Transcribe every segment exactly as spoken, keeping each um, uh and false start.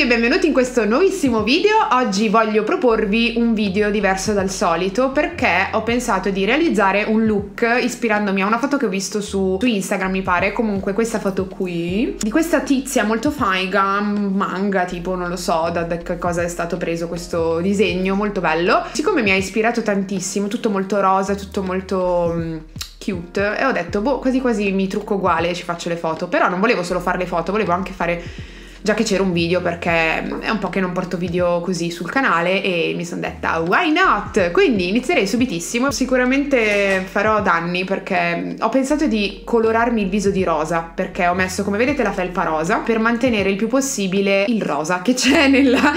E benvenuti in questo nuovissimo video. Oggi voglio proporvi un video diverso dal solito perché ho pensato di realizzare un look ispirandomi a una foto che ho visto su, su Instagram, mi pare, comunque questa foto qui di questa tizia molto figa, Manga tipo, non lo so da, da che cosa è stato preso questo disegno molto bello. Siccome mi ha ispirato tantissimo, tutto molto rosa, tutto molto mh, cute, e ho detto boh, quasi quasi mi trucco uguale e ci faccio le foto. Però non volevo solo fare le foto, volevo anche fare, già che c'era un video, perché è un po' che non porto video così sul canale e mi sono detta why not? Quindi inizierei subitissimo. Sicuramente farò danni perché ho pensato di colorarmi il viso di rosa, perché ho messo, come vedete, la felpa rosa per mantenere il più possibile il rosa che c'è nella,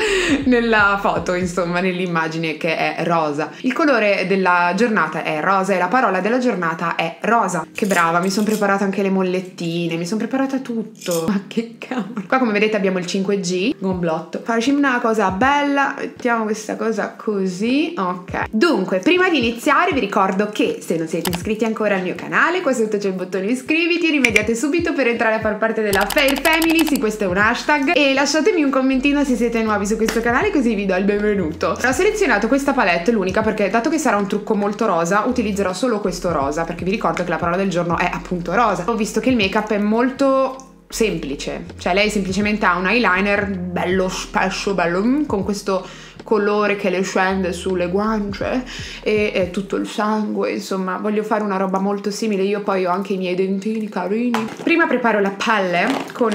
nella foto, insomma nell'immagine, che è rosa. Il colore della giornata è rosa e la parola della giornata è rosa. Che brava, mi sono preparata anche le mollettine, mi sono preparata tutto. Ma che cavolo. Qua, come vedete, abbiamo il cinque G gomblotto. Facciamo una cosa bella, mettiamo questa cosa così, ok. Dunque, prima di iniziare vi ricordo che se non siete iscritti ancora al mio canale, qua sotto c'è il bottone iscriviti, rimediate subito per entrare a far parte della Fair Family, sì, questo è un hashtag, e lasciatemi un commentino se siete nuovi su questo canale così vi do il benvenuto. Ho selezionato questa palette, l'unica, perché dato che sarà un trucco molto rosa utilizzerò solo questo rosa, perché vi ricordo che la parola del giorno è appunto rosa. Ho visto che il make up è molto semplice, cioè lei semplicemente ha un eyeliner bello spesso, bello con questo colore che le scende sulle guance e, e tutto il sangue, insomma voglio fare una roba molto simile. Io poi ho anche i miei dentini carini. Prima preparo la pelle con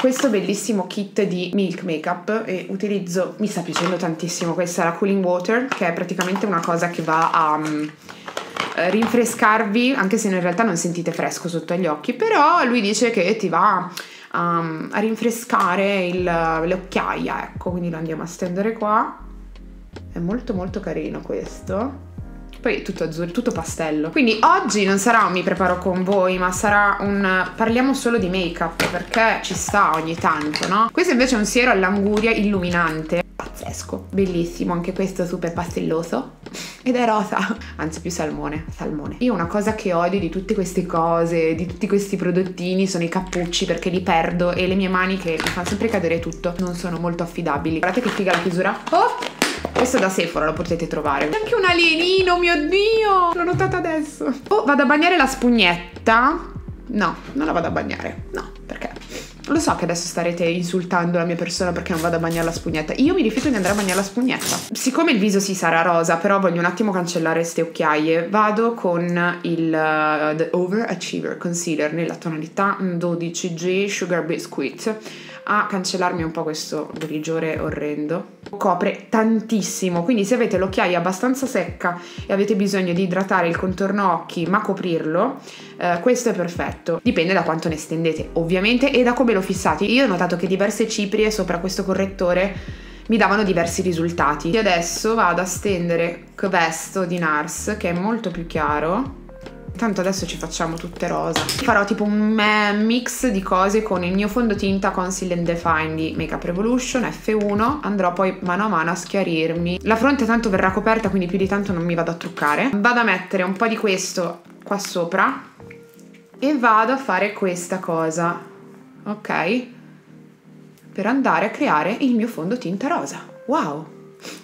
questo bellissimo kit di Milk Makeup e utilizzo, mi sta piacendo tantissimo, questa è la Cooling Water, che è praticamente una cosa che va a um, rinfrescarvi, anche se in realtà non sentite fresco sotto agli occhi, però lui dice che ti va um, a rinfrescare il, le occhiaie, ecco, quindi lo andiamo a stendere qua. È molto molto carino questo. Poi è tutto azzurro, tutto pastello. Quindi oggi non sarà un mi preparo con voi, ma sarà un parliamo solo di make up, perché ci sta ogni tanto, no? Questo invece è un siero all'anguria illuminante, pazzesco, bellissimo, anche questo super pastelloso, ed è rosa, anzi più salmone, salmone. Io una cosa che odio di tutte queste cose, di tutti questi prodottini, sono i cappucci, perché li perdo e le mie mani che mi fanno sempre cadere tutto non sono molto affidabili. Guardate che figa la chiusura. Oh! Questo da Sephora lo potete trovare. C'è anche un alienino, mio Dio! L'ho notato adesso. Oh, vado a bagnare la spugnetta. No, non la vado a bagnare. No, perché? Lo so che adesso starete insultando la mia persona perché non vado a bagnare la spugnetta. Io mi rifiuto di andare a bagnare la spugnetta. Siccome il viso sì sarà rosa, però voglio un attimo cancellare ste occhiaie, vado con il uh, The Over Achiever Concealer nella tonalità dodici G Sugar Biscuit, a cancellarmi un po' questo grigiore orrendo. Copre tantissimo, quindi se avete l'occhiaia abbastanza secca e avete bisogno di idratare il contorno occhi ma coprirlo, eh, questo è perfetto. Dipende da quanto ne stendete ovviamente e da come lo fissate. Io ho notato che diverse ciprie sopra questo correttore mi davano diversi risultati. Io adesso vado a stendere questo di Nars, che è molto più chiaro. Tanto adesso ci facciamo tutte rosa. Farò tipo un mix di cose con il mio fondotinta Conceal and Define di Makeup Revolution F uno. Andrò poi mano a mano a schiarirmi. La fronte tanto verrà coperta, quindi più di tanto non mi vado a truccare. Vado a mettere un po' di questo qua sopra e vado a fare questa cosa, ok? Per andare a creare il mio fondotinta rosa. Wow!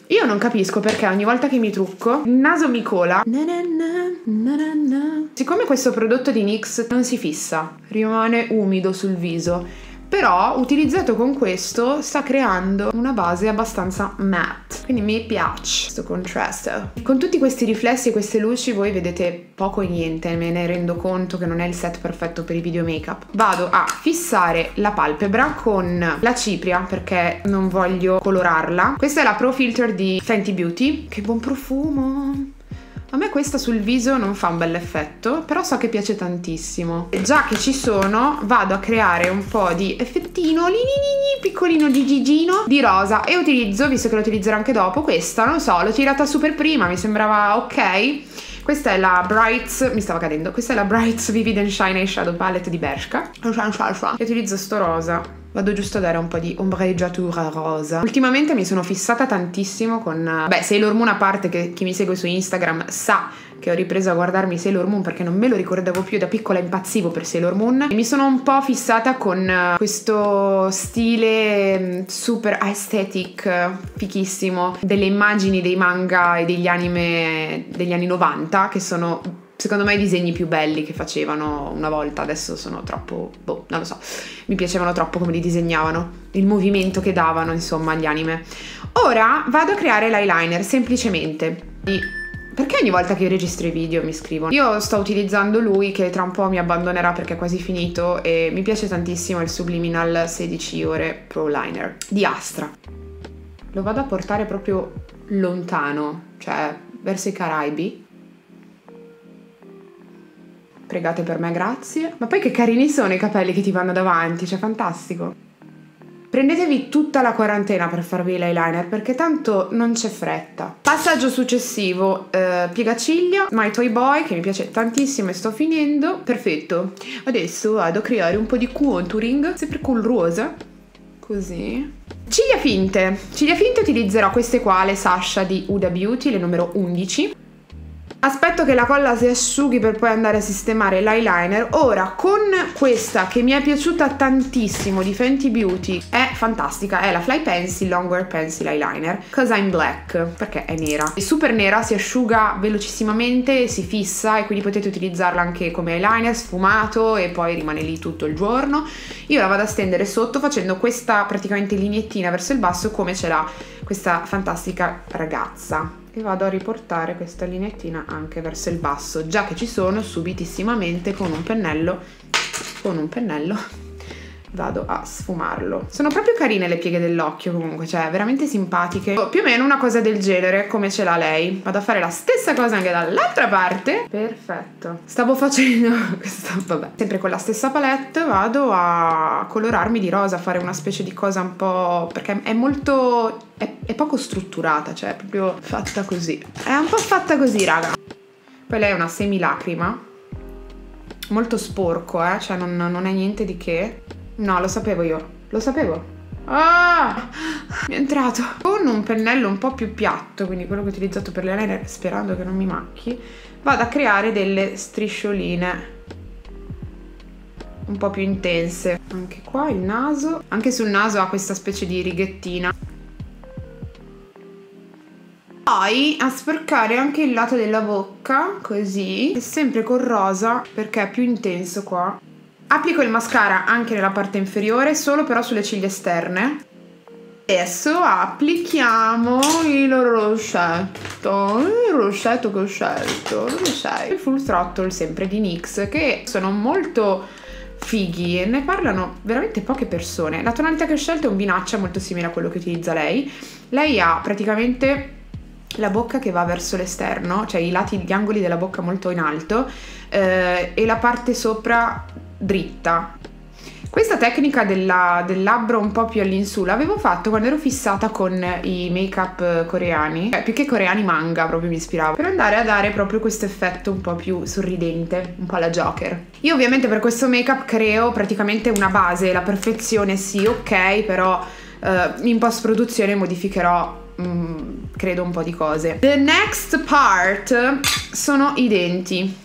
Io non capisco perché ogni volta che mi trucco il naso mi cola. Na na na, na na na. Siccome questo prodotto di NYX non si fissa, rimane umido sul viso, però utilizzato con questo sta creando una base abbastanza matte, quindi mi piace questo contrasto. Con tutti questi riflessi e queste luci voi vedete poco e niente, me ne rendo conto che non è il set perfetto per i video make up. Vado a fissare la palpebra con la cipria perché non voglio colorarla. Questa è la Pro Filter di Fenty Beauty, che buon profumo! A me questa sul viso non fa un bel effetto, però so che piace tantissimo. E già che ci sono, vado a creare un po' di effettino, linini, piccolino di gigino, di rosa. E utilizzo, visto che lo utilizzerò anche dopo, questa, non so, l'ho tirata super prima, mi sembrava ok. Questa è la Brights, mi stava cadendo, questa è la Brights Vivid and Shine Eyeshadow Palette di Bershka. E utilizzo sto rosa. Vado giusto a dare un po' di ombreggiatura rosa. Ultimamente mi sono fissata tantissimo con... Beh, Sailor Moon a parte, che chi mi segue su Instagram sa che ho ripreso a guardarmi Sailor Moon perché non me lo ricordavo più. Da piccola impazzivo per Sailor Moon e mi sono un po' fissata con questo stile super aesthetic fichissimo delle immagini dei manga e degli anime degli anni novanta, che sono secondo me i disegni più belli che facevano una volta. Adesso sono troppo, boh, non lo so, mi piacevano troppo come li disegnavano, il movimento che davano, insomma, agli anime. Ora vado a creare l'eyeliner, semplicemente. Perché ogni volta che io registro i video mi scrivono? Io sto utilizzando lui, che tra un po' mi abbandonerà perché è quasi finito, e mi piace tantissimo il Subliminal sedici ore Pro Liner di Astra. Lo vado a portare proprio lontano, cioè verso i Caraibi. Pregate per me, grazie. Ma poi che carini sono i capelli che ti vanno davanti, cioè fantastico. Prendetevi tutta la quarantena per farvi l'eyeliner, perché tanto non c'è fretta. Passaggio successivo, eh, piegaciglia, My Toy Boy, che mi piace tantissimo e sto finendo. Perfetto. Adesso vado a creare un po' di contouring, sempre col rosa, così. Ciglia finte. Ciglia finte utilizzerò queste qua, le Sasha di Huda Beauty, le numero undici. Aspetto che la colla si asciughi per poi andare a sistemare l'eyeliner. Ora, con questa che mi è piaciuta tantissimo di Fenty Beauty, è fantastica, è la Fly Pencil Longwear Pencil Eyeliner, 'cause I'm black, perché è nera. È super nera, si asciuga velocissimamente, si fissa, e quindi potete utilizzarla anche come eyeliner sfumato e poi rimane lì tutto il giorno. Io la vado a stendere sotto facendo questa praticamente lineettina verso il basso, come ce l'ha questa fantastica ragazza. E vado a riportare questa lineettina anche verso il basso, già che ci sono, subitissimamente con un pennello, con un pennello vado a sfumarlo. Sono proprio carine le pieghe dell'occhio comunque, cioè veramente simpatiche. Oh, più o meno una cosa del genere come ce l'ha lei. Vado a fare la stessa cosa anche dall'altra parte. Perfetto. Stavo facendo questa, vabbè. Sempre con la stessa palette vado a colorarmi di rosa, a fare una specie di cosa un po', perché è molto, è, è poco strutturata, cioè è proprio fatta così. È un po' fatta così, raga. Poi lei è una semilacrima, molto sporco, eh, cioè non, non è niente di che. No, lo sapevo io, lo sapevo. Ah, mi è entrato. Con un pennello un po' più piatto, quindi quello che ho utilizzato per l'eyeliner, sperando che non mi macchi, vado a creare delle striscioline un po' più intense. Anche qua il naso, anche sul naso ha questa specie di righettina. Poi a sporcare anche il lato della bocca, così, e sempre col rosa perché è più intenso qua. Applico il mascara anche nella parte inferiore, solo però sulle ciglia esterne. Adesso applichiamo il rossetto, il rossetto che ho scelto, dove sei? Il Full Throttle sempre di NYX, che sono molto fighi e ne parlano veramente poche persone. La tonalità che ho scelto è un vinaccia molto simile a quello che utilizza lei. Lei ha praticamente la bocca che va verso l'esterno, cioè i lati, gli angoli della bocca molto in alto, eh, e la parte sopra dritta. Questa tecnica della, del labbro un po' più all'insù l'avevo fatto quando ero fissata con i make-up coreani, eh, più che coreani, manga, proprio mi ispiravo, per andare a dare proprio questo effetto un po' più sorridente, un po' alla Joker. Io ovviamente per questo make-up creo praticamente una base, la perfezione sì, ok, però eh, in post-produzione modificherò mh, credo un po' di cose. The next part sono i denti.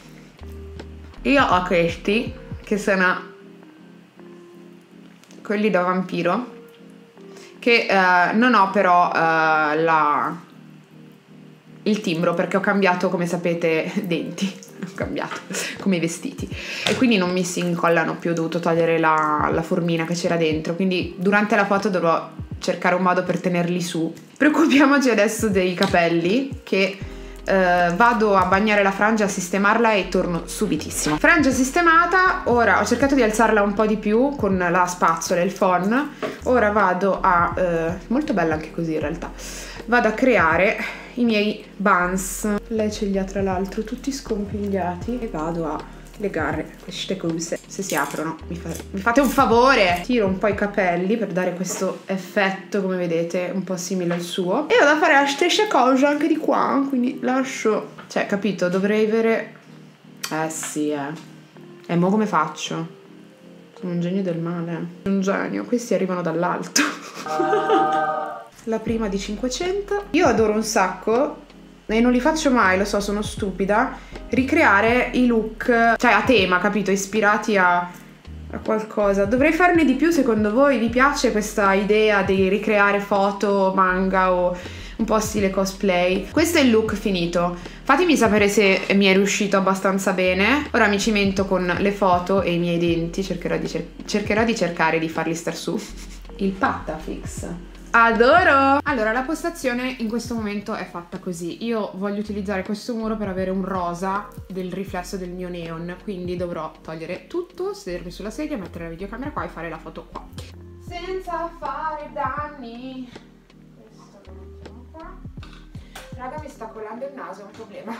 Io ho questi, che sono quelli da vampiro, che uh, non ho però uh, la... il timbro, perché ho cambiato, come sapete, denti, ho cambiato come i vestiti e quindi non mi si incollano più, ho dovuto togliere la, la formina che c'era dentro, quindi durante la foto dovrò cercare un modo per tenerli su. Preoccupiamoci adesso dei capelli, che Uh, vado a bagnare la frangia, a sistemarla e torno subitissimo. Frangia sistemata, ora ho cercato di alzarla un po' di più con la spazzola e il phon. Ora vado a... Uh, molto bella anche così in realtà. Vado a creare i miei buns. Lei ce li ha tra l'altro tutti scompigliati e vado a legare queste cose. Se si aprono mi, fa mi fate un favore. Tiro un po' i capelli per dare questo effetto, come vedete, un po' simile al suo, e vado a fare la stessa cosa anche di qua, quindi lascio, cioè, capito, dovrei avere, eh sì, eh e mo come faccio? Sono un genio del male, un genio. Questi arrivano dall'alto. La prima di cinquecento. Io adoro un sacco e non li faccio mai, lo so, sono stupida, ricreare i look, cioè a tema, capito, ispirati a, a qualcosa. Dovrei farne di più, secondo voi? Vi piace questa idea di ricreare foto, manga o un po' stile cosplay? Questo è il look finito. Fatemi sapere se mi è riuscito abbastanza bene. Ora mi cimento con le foto e i miei denti, cercherò di, cer cercherò di cercare di farli star su. Il Patafix, adoro! Allora, la postazione in questo momento è fatta così. Io voglio utilizzare questo muro per avere un rosa del riflesso del mio neon, quindi dovrò togliere tutto, sedermi sulla sedia, mettere la videocamera qua e fare la foto qua. Senza fare danni. Raga, mi sta colando il naso, è un problema.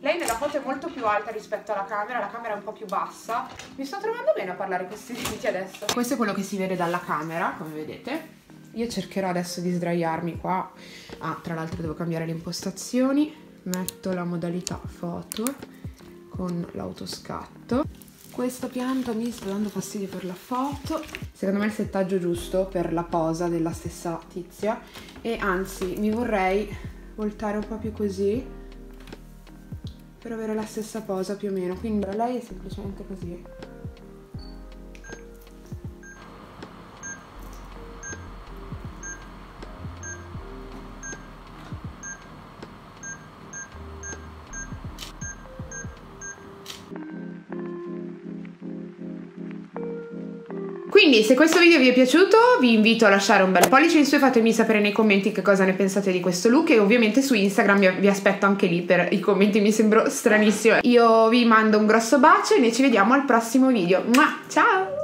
Lei nella foto è molto più alta rispetto alla camera, la camera è un po' più bassa. Mi sto trovando bene a parlare con questi denti adesso. Questo è quello che si vede dalla camera, come vedete. Io cercherò adesso di sdraiarmi qua. Ah, tra l'altro devo cambiare le impostazioni. Metto la modalità foto con l'autoscatto. Questa pianta mi sta dando fastidio per la foto. Secondo me è il settaggio giusto per la posa della stessa tizia. E anzi, mi vorrei voltare un po' più così per avere la stessa posa più o meno, quindi lei è semplicemente così. Quindi se questo video vi è piaciuto vi invito a lasciare un bel pollice in su e fatemi sapere nei commenti che cosa ne pensate di questo look, e ovviamente su Instagram vi aspetto anche lì per i commenti, mi sembro stranissimo. Io vi mando un grosso bacio e noi ci vediamo al prossimo video. Ciao!